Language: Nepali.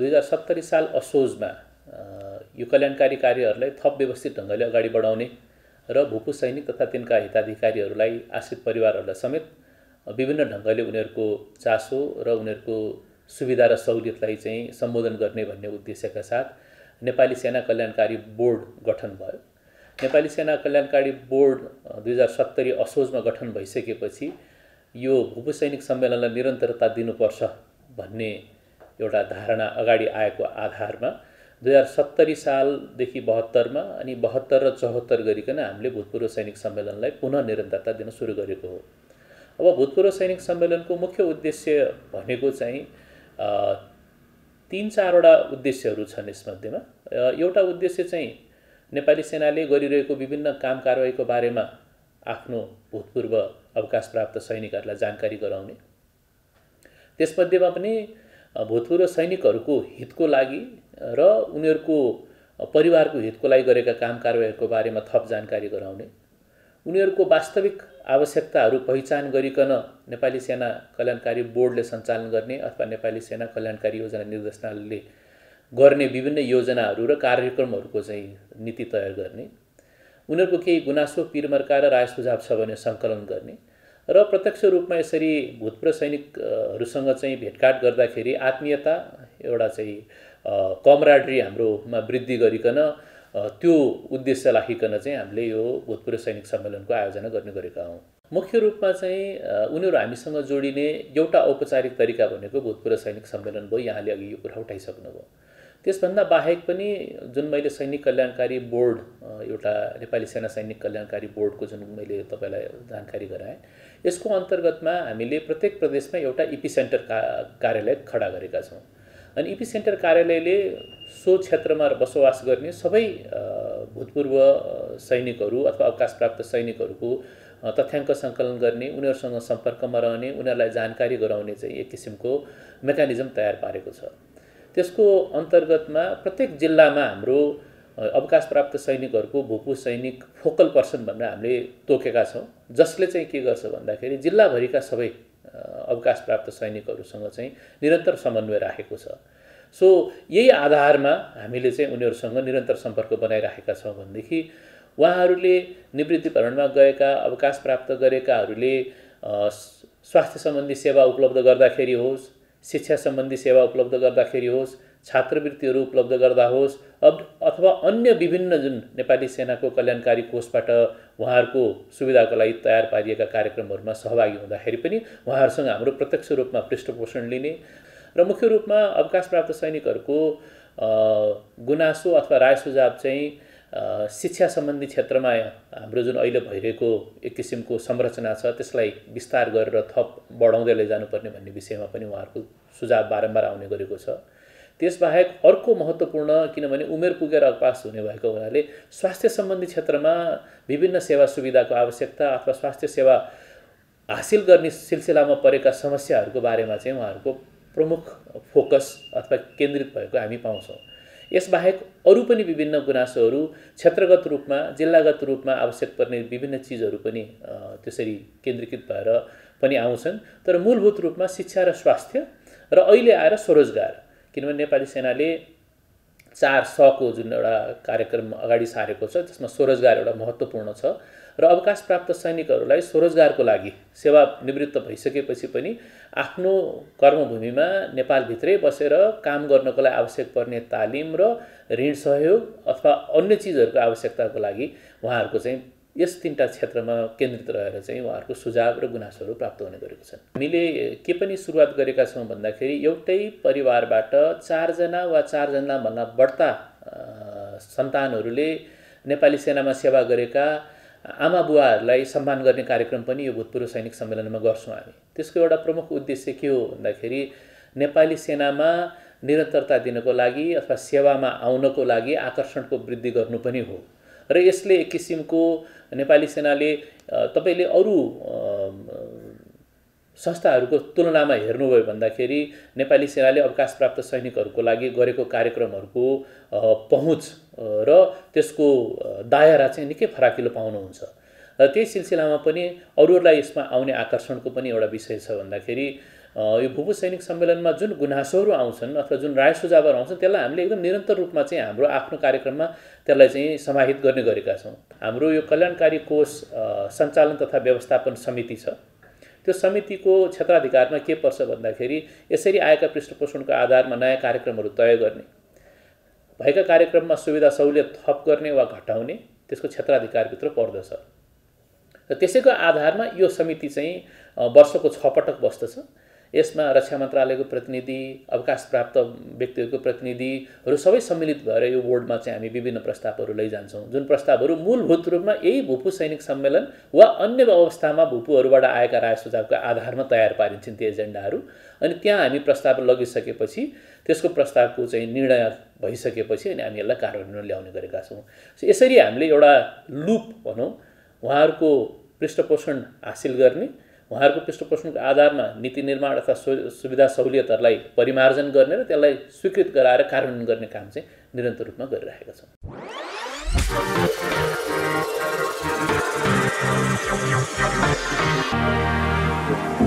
2070 साल असोजमा यो कल्याणकारी कार्यहरूलाई थप व्यवस्थित ढंगले अगाडि बढाउने र भूपू सैनिक तथा तिनका हिताधिकारीहरूलाई आश्रित परिवारहरूलाई समेत विभिन्न ढंगले उनीहरूको चासो र उनीहरूको सुविधा र सहूलियतलाई चाहिँ सम्बोधन गर्ने भन्ने उद्देश्यका साथ नेपाली सेना कल्याणकारी बोर्ड गठन भयो। नेपाली सेना कल्याणकारी बोर्ड 2070 असोजमा गठन भइसकेपछि यो भूपू सैनिक सम्मेलनलाई निरन्तरता दिनुपर्छ भन्ने एउटा धारणा अगाडि आएको आधारमा 2070 सालदेखि 72मा अनि 72 र 74 गरिकन हामीले भूतपूर्व सैनिक सम्मेलनलाई पुनः निरन्तरता दिन सुरु गरेको हो। अब भूतपूर्व सैनिक सम्मेलनको मुख्य उद्देश्य भनेको चाहिँ 3-4 वटा उद्देश्यहरू छन्। यसमध्येमा एउटा उद्देश्य चाहिँ नेपाली सेनाले गरिरहेको विभिन्न काम कारवाहीको बारेमा आफ्नो भूतपूर्व अवकाश प्राप्त सैनिकहरूलाई जानकारी गराउने, त्यसमध्येमा पनि भूतपूर्व सैनिकहरूको हितको लागि र उनीहरूको परिवारको हितको लागि गरेका काम कारवाहीको बारेमा थप जानकारी गराउने, उनीहरूको वास्तविक आवश्यकताहरू पहिचान गरिकन नेपाली सेना कल्याणकारी बोर्डले सञ्चालन गर्ने अथवा नेपाली सेना कल्याणकारी योजना निर्देशनालयले गर्ने विभिन्न योजनाहरू र कार्यक्रमहरूको चाहिँ नीति तयार गर्ने, उनीहरूको केही गुनासो पीरमर्का र राय सुझाव छ भने संकलन गर्ने र प्रत्यक्ष रूपमा यसरी भूतपूर्व सैनिकहरूसँग चाहिँ भेटघाट गर्दाखेरि आत्मीयता एउटा चाहिँ कमराडरी हाम्रोमा वृद्धि गरिकन त्यो उद्देश्य राखिकन चाहिँ हामीले यो भूतपूर्व सैनिक सम्मेलनको आयोजना गर्ने गरेका हौं। मुख्य रूपमा चाहिँ उनीहरू हामीसँग जोडिने एउटा औपचारिक तरिका भनेको भूतपूर्व सैनिक सम्मेलन भयो। यहाँले अघि यो कुरा उठाइसक्नुभयो। त्यसभन्दा बाहेक पनि जुन मैले सैनिक कल्याणकारी बोर्ड एउटा नेपाली सेना सैनिक कल्याणकारी बोर्डको जुन मैले तपाईलाई जानकारी गराएँ, यसको अन्तर्गतमा हामीले प्रत्येक प्रदेशमा एउटा इपी सेन्टर कार्यालय खडा गरेका छौँ अनि इपी सेन्टर कार्यालयले सो क्षेत्रमा बसोबास गर्ने सबै भूतपूर्व सैनिकहरू अथवा अवकाश प्राप्त सैनिकहरूको तथ्याङ्क संकलन गर्ने, उनीहरूसँग सम्पर्कमा रहने, उनीहरूलाई जानकारी गराउने चाहिँ एक किसिमको मेकानिजम तयार पारेको छ। त्यसको अन्तर्गतमा प्रत्येक जिल्लामा हाम्रो अवकाश प्राप्त सैनिकहरूको भूपू सैनिक फोकल पर्सन भनेर हामीले तोकेका छौँ, जसले चाहिँ के गर्छ भन्दाखेरि जिल्लाभरिका सबै अवकाश प्राप्त सैनिकहरूसँग चाहिँ निरन्तर समन्वय राखेको छ। सो यही आधारमा हामीले चाहिँ उनीहरूसँग निरन्तर सम्पर्क बनाइराखेका छौँ भनेदेखि उहाँहरूले निवृत्तिभरणमा गएका अवकाश प्राप्त गरेकाहरूले स्वास्थ्य सम्बन्धी सेवा उपलब्ध गर्दाखेरि होस्, शिक्षा सम्बन्धी सेवा उपलब्ध गर्दाखेरि होस्, छात्रवृत्तिहरू उपलब्ध गर्दा होस् अथवा अन्य विभिन्न जुन नेपाली सेनाको कल्याणकारी कोषबाट उहाँहरूको सुविधाको लागि तयार पारिएका कार्यक्रमहरूमा सहभागी हुँदाखेरि पनि उहाँहरूसँग हाम्रो प्रत्यक्ष रूपमा पृष्ठपोषण लिने र मुख्य रूपमा अवकाश प्राप्त सैनिकहरूको गुनासो अथवा राय सुझाव चाहिँ शिक्षा सम्बन्धी क्षेत्रमा हाम्रो जुन अहिले भइरहेको एक किसिमको संरचना छ त्यसलाई विस्तार गरेर थप बढाउँदै लैजानुपर्ने भन्ने विषयमा पनि उहाँहरूको सुझाव बारम्बार आउने गरेको छ। त्यसबाहेक अर्को महत्त्वपूर्ण, किनभने उमेर पुगेर अवकाश हुने भएको हुनाले स्वास्थ्य सम्बन्धी क्षेत्रमा विभिन्न सेवा सुविधाको आवश्यकता अथवा स्वास्थ्य सेवा हासिल गर्ने सिलसिलामा परेका समस्याहरूको बारेमा चाहिँ उहाँहरूको प्रमुख फोकस अथवा केन्द्रित भएको हामी पाउँछौँ। यसबाहेक अरू पनि विभिन्न गुनासोहरू क्षेत्रगत रूपमा, जिल्लागत रूपमा आवश्यक पर्ने विभिन्न चीजहरू पनि त्यसरी केन्द्रीकृत भएर पनि आउँछन्। तर मूलभूत रूपमा शिक्षा र स्वास्थ्य र अहिले आएर स्वरोजगार, किनभने नेपाली सेनाले 400 को जुन एउटा कार्यक्रम अगाडि सारेको छ त्यसमा स्वरोजगार एउटा महत्त्वपूर्ण छ र अवकाश प्राप्त सैनिकहरूलाई स्वरोजगारको लागि सेवा निवृत्त भइसकेपछि पनि आफ्नो कर्मभूमिमा नेपालभित्रै बसेर काम गर्नको लागि आवश्यक पर्ने तालिम र ऋण सहयोग अथवा अन्य चीजहरूको आवश्यकताको लागि उहाँहरूको चाहिँ यस 3टा क्षेत्रमा केन्द्रित रहेर चाहिँ उहाँहरूको सुझाव र गुनासोहरू प्राप्त हुने गरेको छन्। हामीले के पनि सुरुवात गरेका छौँ भन्दाखेरि एउटै परिवारबाट 4 जना वा 4 जना भन्दा बढ्ता सन्तानहरूले नेपाली सेनामा सेवा गरेका आमा बुवाहरूलाई सम्मान गर्ने कार्यक्रम पनि यो भूतपूर्व सैनिक सम्मेलनमा गर्छौँ हामी। त्यसको एउटा प्रमुख उद्देश्य के हो भन्दाखेरि नेपाली सेनामा निरन्तरता दिनको लागि अथवा सेवामा आउनको लागि आकर्षणको वृद्धि गर्नु पनि हो र यसले एक किसिमको नेपाली सेनाले तपाईले अरू संस्थाहरूको तुलनामा हेर्नुभयो भन्दाखेरि नेपाली सेनाले अवकाश प्राप्त सैनिकहरूको लागि गरेको कार्यक्रमहरूको पहुँच र त्यसको दायरा चाहिँ निकै फराकिलो पाउनुहुन्छ र त्यही सिलसिलामा पनि अरूहरूलाई यसमा आउने आकर्षणको पनि एउटा विषय छ भन्दाखेरि यो भूभूसैनिक सम्मेलनमा जुन गुनासोहरू आउँछन् अथवा जुन राय सुझावहरू आउँछन् त्यसलाई हामीले एकदम निरन्तर रूपमा चाहिँ हाम्रो आफ्नो कार्यक्रममा त्यसलाई चाहिँ समाहित गर्ने गरेका छौं। हाम्रो यो कल्याणकारी कोष सञ्चालन तथा व्यवस्थापन समिति छ। त्यो समितिको क्षेत्राधिकारमा के पर्छ भन्दाखेरि यसरी आएका पृष्ठपोषणको आधारमा नयाँ कार्यक्रमहरू तय गर्ने, भएका कार्यक्रममा सुविधा सहुलियत थप गर्ने वा घटाउने त्यसको क्षेत्राधिकारभित्र पर्दछ। र त्यसैको आधारमा यो समिति चाहिँ वर्षको 6 पटक बस्दछ। यसमा रक्षा मन्त्रालयको प्रतिनिधि, अवकाश प्राप्त व्यक्तिहरूको प्रतिनिधिहरू सबै सम्मिलित भएर यो बोर्डमा चाहिँ हामी विभिन्न प्रस्तावहरू लैजान्छौँ, जुन प्रस्तावहरू मूलभूत रूपमा यही भूपू सैनिक सम्मेलन वा अन्य अवस्थामा भूपूहरूबाट आएका राय सुझावको आधारमा तयार पारिन्छन् ती एजेन्डाहरू। अनि त्यहाँ हामी प्रस्ताव लगिसकेपछि त्यसको प्रस्तावको चाहिँ निर्णय भइसकेपछि अनि हामी यसलाई कार्यान्वयनमा ल्याउने गरेका छौँ। यसरी हामीले एउटा लुप भनौँ, उहाँहरूको पृष्ठपोषण हासिल गर्ने, उहाँहरूको पृष्ठपोषणको आधारमा नीति निर्माण तथा सुविधा सहुलियतहरूलाई परिमार्जन गर्ने र त्यसलाई स्वीकृत गराएर कार्यान्वयन गर्ने काम चाहिँ निरन्तर रूपमा गरिरहेका छौँ।